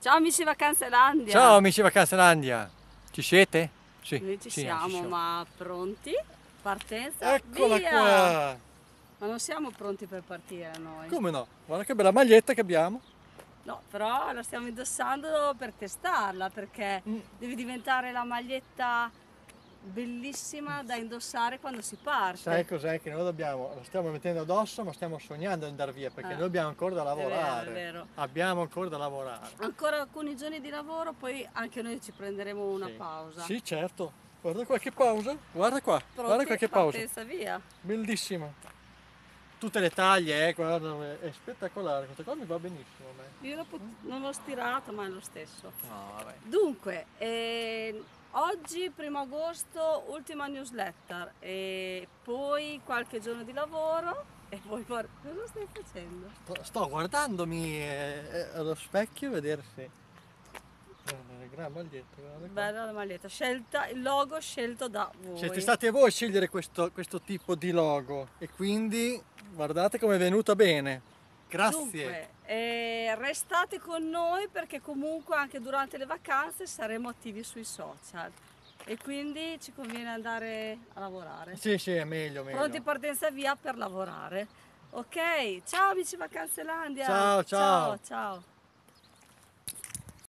Ciao amici Vacanzelandia! Ciao amici Vacanzelandia! Ci siete? Sì. Noi ci siamo, ma pronti? Partenza? Eccola via! Qua! Ma non siamo pronti per partire noi. Come no? Guarda che bella maglietta che abbiamo! No, però la stiamo indossando per testarla, perché deve diventare la maglietta bellissima da indossare quando si parte. Sai cos'è? Che noi dobbiamo, la stiamo mettendo addosso, ma stiamo sognando di andare via, perché noi abbiamo ancora da lavorare. È vero, è vero. Abbiamo ancora da lavorare. Ancora alcuni giorni di lavoro, poi anche noi ci prenderemo una pausa. Sì, certo. Guarda qua che pausa. Guarda qua. Pronti, guarda qua che pausa. Via. Bellissima. Tutte le taglie, guarda, è spettacolare, questa cosa mi va benissimo. Io non l'ho stirata, ma è lo stesso. No, vabbè. Dunque, oggi, 1° agosto, ultima newsletter, e poi qualche giorno di lavoro. E poi cosa stai facendo? Sto guardandomi allo specchio a vedere se... Gran maglietta, bella la maglietta, scelta, il logo scelto da voi. Siete stati voi a scegliere questo tipo di logo e quindi guardate come è venuta bene. Grazie. Dunque, restate con noi, perché comunque anche durante le vacanze saremo attivi sui social e quindi ci conviene andare a lavorare. Sì, sì, è meglio. Pronti, partenza via per lavorare. Ok, ciao amici Vacanzelandia. Ciao, ciao. Ciao, ciao.